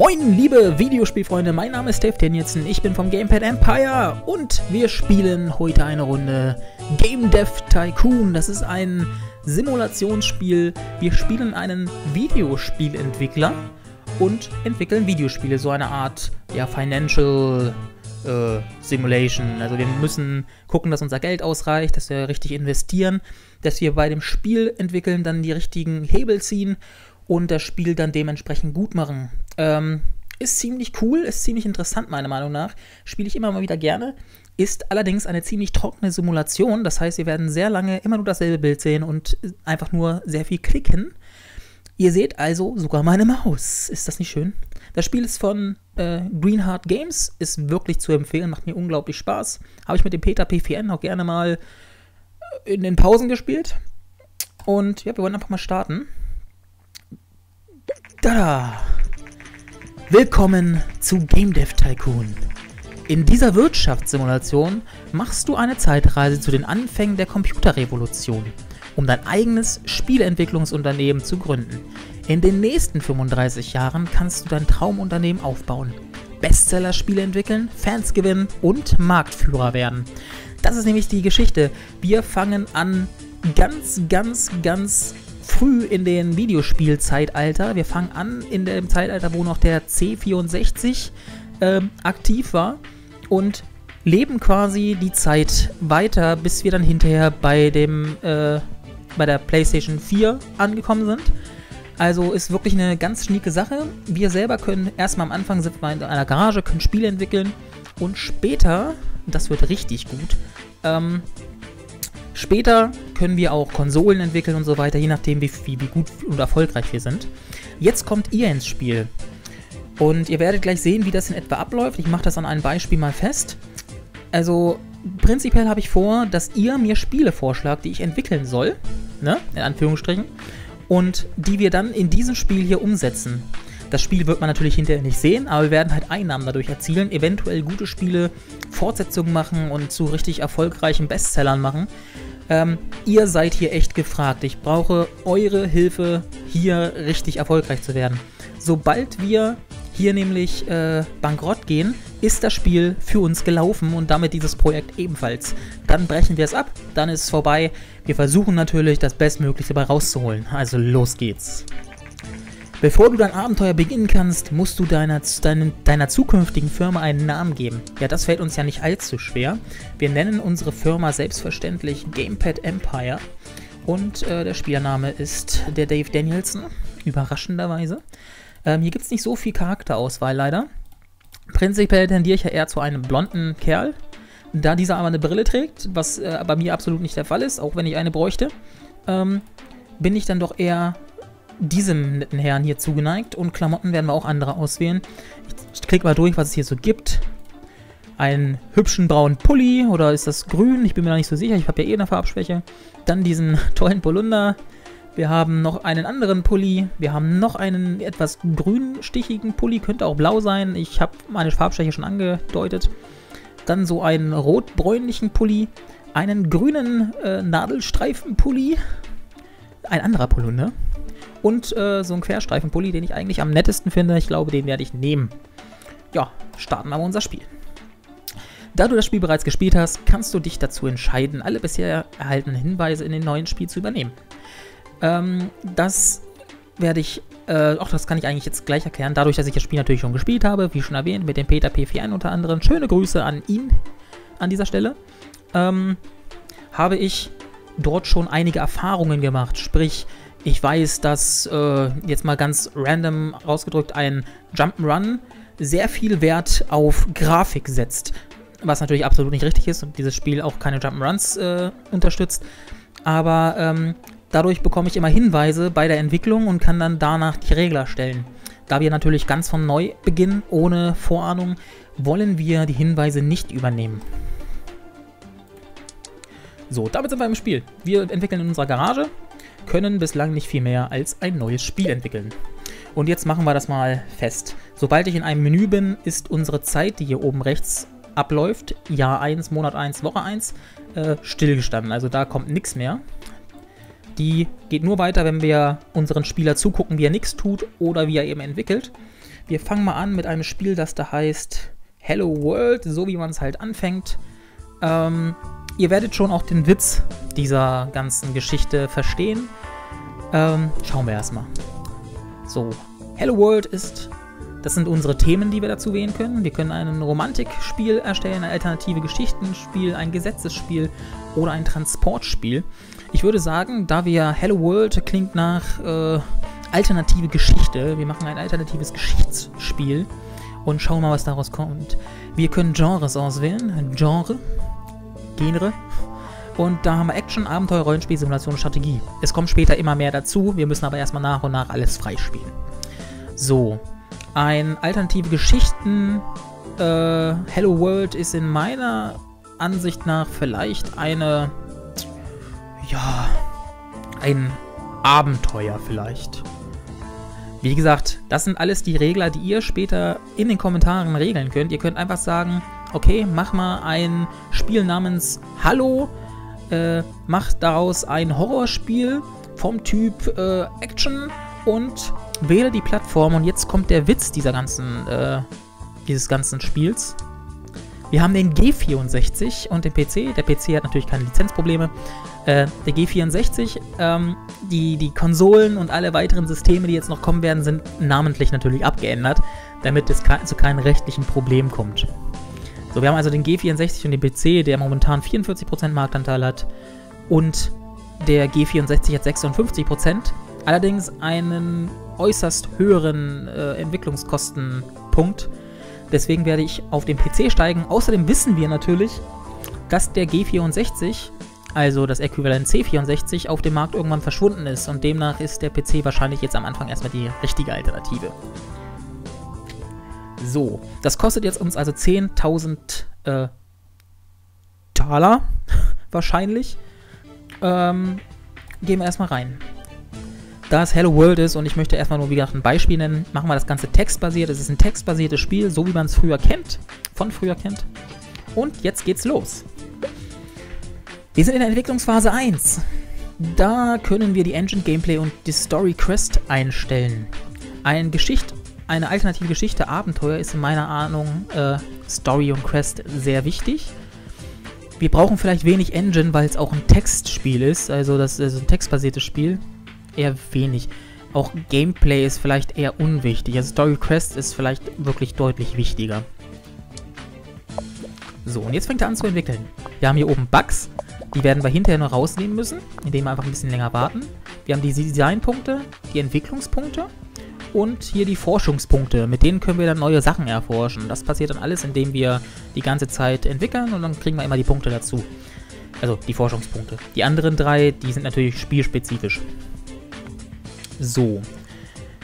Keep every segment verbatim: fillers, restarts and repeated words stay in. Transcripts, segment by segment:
Moin liebe Videospielfreunde, mein Name ist Dave Danielson, ich bin vom Gamepad Empire und wir spielen heute eine Runde Game Dev Tycoon. Das ist ein Simulationsspiel, wir spielen einen Videospielentwickler und entwickeln Videospiele, so eine Art ja, Financial äh, Simulation. Also wir müssen gucken, dass unser Geld ausreicht, dass wir richtig investieren, dass wir bei dem Spiel entwickeln, dann die richtigen Hebel ziehen und das Spiel dann dementsprechend gut machen. Ähm, ist ziemlich cool, ist ziemlich interessant meiner Meinung nach, spiele ich immer mal wieder gerne, ist allerdings eine ziemlich trockene Simulation, das heißt, wir werden sehr lange immer nur dasselbe Bild sehen und einfach nur sehr viel klicken. Ihr seht also sogar meine Maus, ist das nicht schön? Das Spiel ist von äh, Greenheart Games, ist wirklich zu empfehlen, macht mir unglaublich Spaß, habe ich mit dem Peter P vier N auch gerne mal in den Pausen gespielt und ja, wir wollen einfach mal starten. Tada! Willkommen zu Game Dev Tycoon. In dieser Wirtschaftssimulation machst du eine Zeitreise zu den Anfängen der Computerrevolution, um dein eigenes Spieleentwicklungsunternehmen zu gründen. In den nächsten fünfunddreißig Jahren kannst du dein Traumunternehmen aufbauen, Bestseller-Spiele entwickeln, Fans gewinnen und Marktführer werden. Das ist nämlich die Geschichte. Wir fangen an ganz, ganz, ganz früh in den Videospielzeitalter. Wir fangen an in dem Zeitalter, wo noch der C vierundsechzig äh, aktiv war und leben quasi die Zeit weiter, bis wir dann hinterher bei dem äh, bei der PlayStation vier angekommen sind. Also ist wirklich eine ganz schnieke Sache. Wir selber können erstmal am Anfang sind wir in einer Garage, können Spiele entwickeln und später, das wird richtig gut, ähm, später können wir auch Konsolen entwickeln und so weiter, je nachdem, wie, wie, wie gut und erfolgreich wir sind. Jetzt kommt ihr ins Spiel. Und ihr werdet gleich sehen, wie das in etwa abläuft. Ich mache das an einem Beispiel mal fest. Also, prinzipiell habe ich vor, dass ihr mir Spiele vorschlagt, die ich entwickeln soll, ne, in Anführungsstrichen, und die wir dann in diesem Spiel hier umsetzen. Das Spiel wird man natürlich hinterher nicht sehen, aber wir werden halt Einnahmen dadurch erzielen, eventuell gute Spiele, Fortsetzungen machen und zu richtig erfolgreichen Bestsellern machen. Ähm, ihr seid hier echt gefragt. Ich brauche eure Hilfe, hier richtig erfolgreich zu werden. Sobald wir hier nämlich äh, bankrott gehen, ist das Spiel für uns gelaufen und damit dieses Projekt ebenfalls. Dann brechen wir es ab, dann ist es vorbei. Wir versuchen natürlich, das Bestmögliche dabei rauszuholen. Also los geht's. Bevor du dein Abenteuer beginnen kannst, musst du deiner, deiner, deiner zukünftigen Firma einen Namen geben. Ja, das fällt uns ja nicht allzu schwer. Wir nennen unsere Firma selbstverständlich Gamepad Empire. Und äh, der Spielername ist der Dave Danielson, überraschenderweise. Ähm, hier gibt es nicht so viel Charakterauswahl, leider. Prinzipiell tendiere ich ja eher zu einem blonden Kerl, da dieser aber eine Brille trägt, was äh, bei mir absolut nicht der Fall ist, auch wenn ich eine bräuchte, ähm, bin ich dann doch eher diesem netten Herrn hier zugeneigt und Klamotten werden wir auch andere auswählen. Ich klicke mal durch, was es hier so gibt. Einen hübschen braunen Pulli oder ist das grün? Ich bin mir noch nicht so sicher, ich habe ja eh eine Farbschwäche. Dann diesen tollen Polunder. Wir haben noch einen anderen Pulli. Wir haben noch einen etwas grünstichigen Pulli, könnte auch blau sein. Ich habe meine Farbschwäche schon angedeutet. Dann so einen rotbräunlichen Pulli. Einen grünen äh, Nadelstreifenpulli. Ein anderer Polunder. Und äh, so ein Querstreifenpulli, den ich eigentlich am nettesten finde. Ich glaube, den werde ich nehmen. Ja, starten aber unser Spiel. Da du das Spiel bereits gespielt hast, kannst du dich dazu entscheiden, alle bisher erhaltenen Hinweise in den neuen Spiel zu übernehmen. Ähm, das werde ich, äh, auch das kann ich eigentlich jetzt gleich erklären, dadurch, dass ich das Spiel natürlich schon gespielt habe, wie schon erwähnt, mit dem Peter P vier N unter anderem. Schöne Grüße an ihn an dieser Stelle. Ähm, habe ich dort schon einige Erfahrungen gemacht, sprich, ich weiß, dass, äh, jetzt mal ganz random ausgedrückt, ein Jump'n'Run sehr viel Wert auf Grafik setzt. Was natürlich absolut nicht richtig ist und dieses Spiel auch keine Jump'n'Runs äh, unterstützt. Aber ähm, dadurch bekomme ich immer Hinweise bei der Entwicklung und kann dann danach die Regler stellen. Da wir natürlich ganz von neu beginnen, ohne Vorahnung, wollen wir die Hinweise nicht übernehmen. So, damit sind wir im Spiel. Wir entwickeln in unserer Garage, können bislang nicht viel mehr als ein neues Spiel entwickeln. Und jetzt machen wir das mal fest. Sobald ich in einem Menü bin, ist unsere Zeit, die hier oben rechts abläuft, Jahr eins, Monat eins, Woche eins, äh, stillgestanden. Also da kommt nichts mehr. Die geht nur weiter, wenn wir unseren Spieler zugucken, wie er nichts tut oder wie er eben entwickelt. Wir fangen mal an mit einem Spiel, das da heißt Hello World, so wie man es halt anfängt. Ähm, ihr werdet schon auch den Witz dieser ganzen Geschichte verstehen. Ähm, schauen wir erstmal. So, Hello World ist, das sind unsere Themen, die wir dazu wählen können. Wir können ein Romantikspiel erstellen, ein alternative Geschichtenspiel, ein Gesetzesspiel oder ein Transportspiel. Ich würde sagen, da wir Hello World klingt nach äh, alternative Geschichte, wir machen ein alternatives Geschichtsspiel und schauen mal, was daraus kommt. Wir können Genres auswählen, Genre, Genre. Und da haben wir Action, Abenteuer, Rollenspiel, Simulation, Strategie. Es kommt später immer mehr dazu, wir müssen aber erstmal nach und nach alles freispielen. So, ein alternative Geschichten, äh, Hello World ist in meiner Ansicht nach vielleicht eine, ja, ein Abenteuer vielleicht. Wie gesagt, das sind alles die Regler, die ihr später in den Kommentaren regeln könnt. Ihr könnt einfach sagen, okay, mach mal ein Spiel namens Hallo, äh, mach daraus ein Horrorspiel vom Typ äh, Action und wähle die Plattform. Und jetzt kommt der Witz dieser ganzen, äh, dieses ganzen Spiels. Wir haben den G vierundsechzig und den P C. Der P C hat natürlich keine Lizenzprobleme. Äh, der G vierundsechzig, ähm, die, die Konsolen und alle weiteren Systeme, die jetzt noch kommen werden, sind namentlich natürlich abgeändert, damit es ke- zu keinem rechtlichen Problem kommt. So, wir haben also den G vierundsechzig und den P C, der momentan vierundvierzig Prozent Marktanteil hat. Und der G vierundsechzig hat sechsundfünfzig Prozent. Allerdings einen äußerst höheren äh, Entwicklungskostenpunkt. Deswegen werde ich auf den P C steigen. Außerdem wissen wir natürlich, dass der G vierundsechzig, also das Äquivalent C vierundsechzig, auf dem Markt irgendwann verschwunden ist. Und demnach ist der P C wahrscheinlich jetzt am Anfang erstmal die richtige Alternative. So, das kostet jetzt uns also zehntausend äh, Taler, wahrscheinlich. Ähm, gehen wir erstmal rein. Da es Hello World ist und ich möchte erstmal nur, wie gesagt, ein Beispiel nennen, machen wir das Ganze textbasiert. Es ist ein textbasiertes Spiel, so wie man es früher kennt, von früher kennt. Und jetzt geht's los. Wir sind in der Entwicklungsphase eins. Da können wir die Engine, Gameplay und die Story Quest einstellen. Ein Geschichte... Eine alternative Geschichte, Abenteuer, ist in meiner Ahnung äh, Story und Quest sehr wichtig. Wir brauchen vielleicht wenig Engine, weil es auch ein Textspiel ist, also das ist ein textbasiertes Spiel. Eher wenig. Auch Gameplay ist vielleicht eher unwichtig, also Story Quest ist vielleicht wirklich deutlich wichtiger. So, und jetzt fängt er an zu entwickeln. Wir haben hier oben Bugs, die werden wir hinterher noch rausnehmen müssen, indem wir einfach ein bisschen länger warten. Wir haben die Designpunkte, die Entwicklungspunkte. Und hier die Forschungspunkte, mit denen können wir dann neue Sachen erforschen. Das passiert dann alles, indem wir die ganze Zeit entwickeln und dann kriegen wir immer die Punkte dazu. Also die Forschungspunkte. Die anderen drei, die sind natürlich spielspezifisch. So.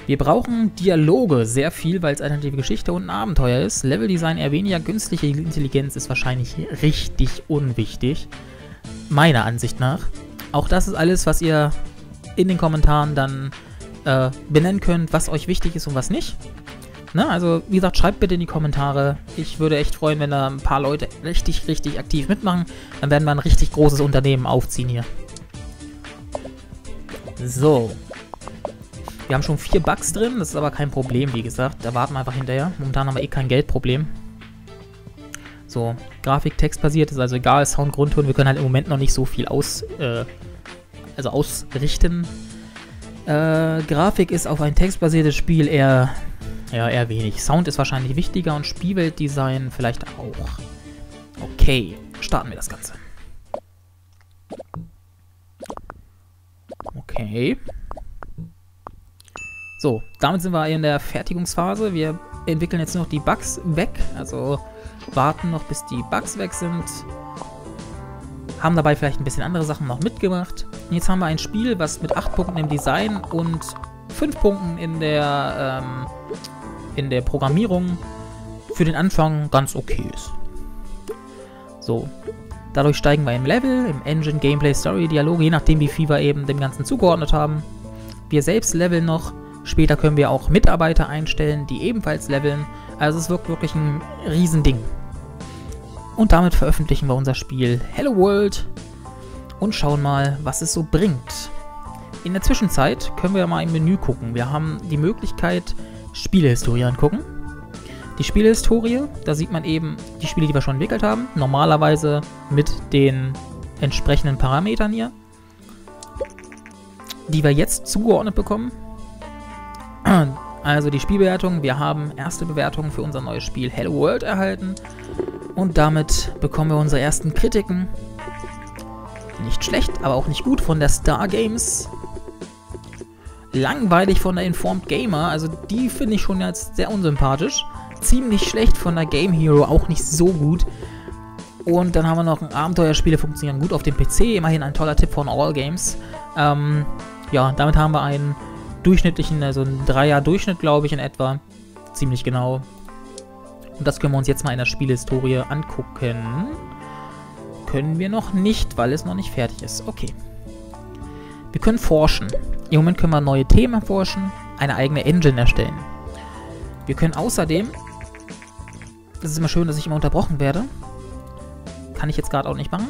Wir brauchen Dialoge sehr viel, weil es alternative Geschichte und ein Abenteuer ist. Leveldesign eher weniger, künstliche Intelligenz ist wahrscheinlich richtig unwichtig. Meiner Ansicht nach. Auch das ist alles, was ihr in den Kommentaren dann benennen könnt, was euch wichtig ist und was nicht. Na, also, wie gesagt, schreibt bitte in die Kommentare. Ich würde echt freuen, wenn da ein paar Leute richtig, richtig aktiv mitmachen. Dann werden wir ein richtig großes Unternehmen aufziehen hier. So. Wir haben schon vier Bugs drin. Das ist aber kein Problem, wie gesagt. Da warten wir einfach hinterher. Momentan haben wir eh kein Geldproblem. So. Grafik textbasiert ist also egal. Sound, Grundton. Wir können halt im Moment noch nicht so viel aus, äh, also ausrichten. Äh, Grafik ist auf ein textbasiertes Spiel eher, ja, eher wenig. Sound ist wahrscheinlich wichtiger und Spielweltdesign vielleicht auch. Okay, starten wir das Ganze. Okay. So, damit sind wir in der Fertigungsphase. Wir entwickeln jetzt nur noch die Bugs weg. Also warten noch, bis die Bugs weg sind. Haben dabei vielleicht ein bisschen andere Sachen noch mitgemacht. Und jetzt haben wir ein Spiel, was mit acht Punkten im Design und fünf Punkten in der, ähm, in der Programmierung für den Anfang ganz okay ist. So, dadurch steigen wir im Level, im Engine, Gameplay, Story, Dialoge, je nachdem wie viel wir eben dem Ganzen zugeordnet haben. Wir selbst leveln noch, später können wir auch Mitarbeiter einstellen, die ebenfalls leveln. Also es wirkt wirklich ein Riesending. Und damit veröffentlichen wir unser Spiel Hello World und schauen mal, was es so bringt. In der Zwischenzeit können wir mal im Menü gucken. Wir haben die Möglichkeit, Spielehistorie angucken. Die Spielehistorie, da sieht man eben die Spiele, die wir schon entwickelt haben, normalerweise mit den entsprechenden Parametern hier, die wir jetzt zugeordnet bekommen. Also die Spielbewertung, wir haben erste Bewertungen für unser neues Spiel Hello World erhalten und damit bekommen wir unsere ersten Kritiken. Nicht schlecht, aber auch nicht gut von der Star Games. Langweilig von der Informed Gamer, also die finde ich schon jetzt sehr unsympathisch. Ziemlich schlecht von der Game Hero, auch nicht so gut. Und dann haben wir noch ein Abenteuerspiele, funktionieren gut auf dem P C, immerhin ein toller Tipp von All Games. Ähm, ja, damit haben wir einen durchschnittlichen, also einen Dreier-Durchschnitt, glaube ich, in etwa. Ziemlich genau. Und das können wir uns jetzt mal in der Spielhistorie angucken. Können wir noch nicht, weil es noch nicht fertig ist. Okay. Wir können forschen. Im Moment können wir neue Themen erforschen, eine eigene Engine erstellen. Wir können außerdem, das ist immer schön, dass ich immer unterbrochen werde, kann ich jetzt gerade auch nicht machen,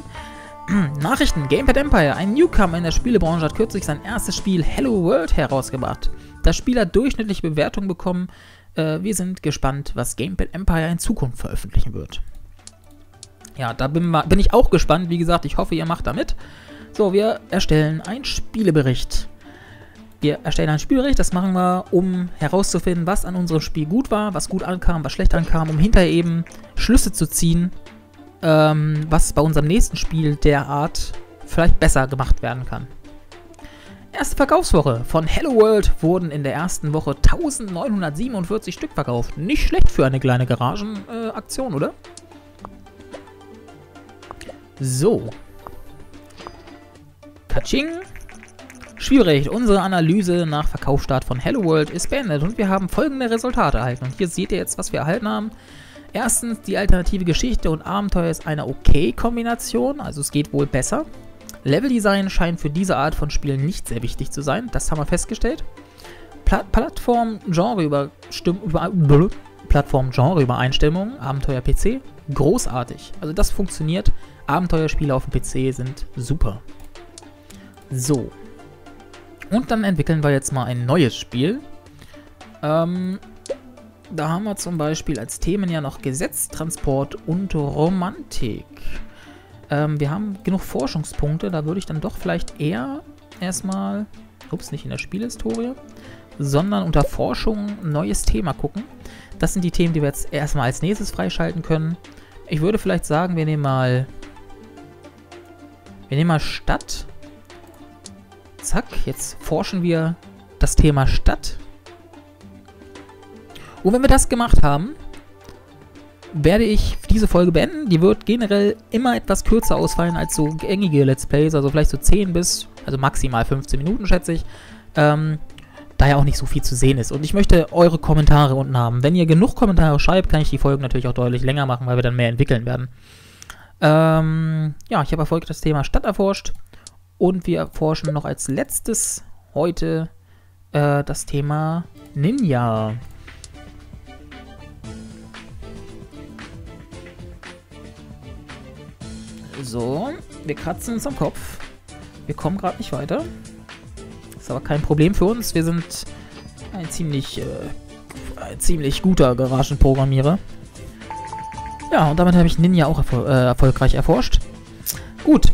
Nachrichten, Gamepad Empire, ein Newcomer in der Spielebranche, hat kürzlich sein erstes Spiel Hello World herausgebracht. Das Spiel hat durchschnittliche Bewertungen bekommen. Äh, wir sind gespannt, was Gamepad Empire in Zukunft veröffentlichen wird. Ja, da bin, bin ich auch gespannt. Wie gesagt, ich hoffe, ihr macht da mit. So, wir erstellen einen Spielebericht. Wir erstellen einen Spielbericht, das machen wir, um herauszufinden, was an unserem Spiel gut war, was gut ankam, was schlecht ankam, um hinterher eben Schlüsse zu ziehen, ähm, was bei unserem nächsten Spiel derart vielleicht besser gemacht werden kann. Erste Verkaufswoche. Von Hello World wurden in der ersten Woche eintausendneunhundertsiebenundvierzig Stück verkauft. Nicht schlecht für eine kleine Garagenaktion, äh, oder? So. Katsching. Spielbericht. Unsere Analyse nach Verkaufsstart von Hello World ist beendet und wir haben folgende Resultate erhalten. Und hier seht ihr jetzt, was wir erhalten haben. Erstens, die alternative Geschichte und Abenteuer ist eine okay Kombination, also es geht wohl besser. Leveldesign scheint für diese Art von Spielen nicht sehr wichtig zu sein, das haben wir festgestellt. Pla Plattform, Genre über über Plattform Genre Übereinstimmung, Abenteuer P C, großartig. Also das funktioniert, Abenteuerspiele auf dem P C sind super. So. Und dann entwickeln wir jetzt mal ein neues Spiel. Ähm, da haben wir zum Beispiel als Themen ja noch Gesetz, Transport und Romantik. Ähm, wir haben genug Forschungspunkte, da würde ich dann doch vielleicht eher erstmal, ups, nicht in der Spielhistorie, sondern unter Forschung neues Thema gucken. Das sind die Themen, die wir jetzt erstmal als nächstes freischalten können. Ich würde vielleicht sagen, wir nehmen mal, wir nehmen mal Stadt. Zack, jetzt forschen wir das Thema Stadt. Und wenn wir das gemacht haben, werde ich diese Folge beenden. Die wird generell immer etwas kürzer ausfallen als so gängige Let's Plays, also vielleicht so zehn bis, also maximal fünfzehn Minuten, schätze ich, ähm, da ja auch nicht so viel zu sehen ist. Und ich möchte eure Kommentare unten haben. Wenn ihr genug Kommentare schreibt, kann ich die Folgen natürlich auch deutlich länger machen, weil wir dann mehr entwickeln werden. Ähm, ja, ich habe erfolgreich das Thema Stadt erforscht. Und wir forschen noch als letztes heute äh, das Thema Ninja. So, wir kratzen uns am Kopf. Wir kommen gerade nicht weiter. Ist aber kein Problem für uns. Wir sind ein ziemlich, äh, ein ziemlich guter Garagenprogrammierer. Ja, und damit habe ich Ninja auch erfol- äh, erfolgreich erforscht. Gut.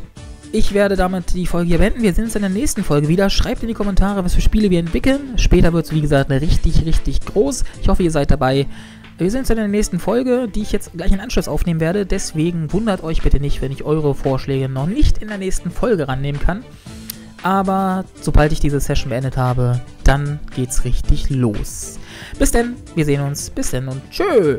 Ich werde damit die Folge hier beenden. Wir sehen uns in der nächsten Folge wieder. Schreibt in die Kommentare, was für Spiele wir entwickeln. Später wird es, wie gesagt, richtig, richtig groß. Ich hoffe, ihr seid dabei. Wir sehen uns in der nächsten Folge, die ich jetzt gleich in Anschluss aufnehmen werde. Deswegen wundert euch bitte nicht, wenn ich eure Vorschläge noch nicht in der nächsten Folge rannehmen kann. Aber sobald ich diese Session beendet habe, dann geht's richtig los. Bis denn, wir sehen uns. Bis denn und tschö.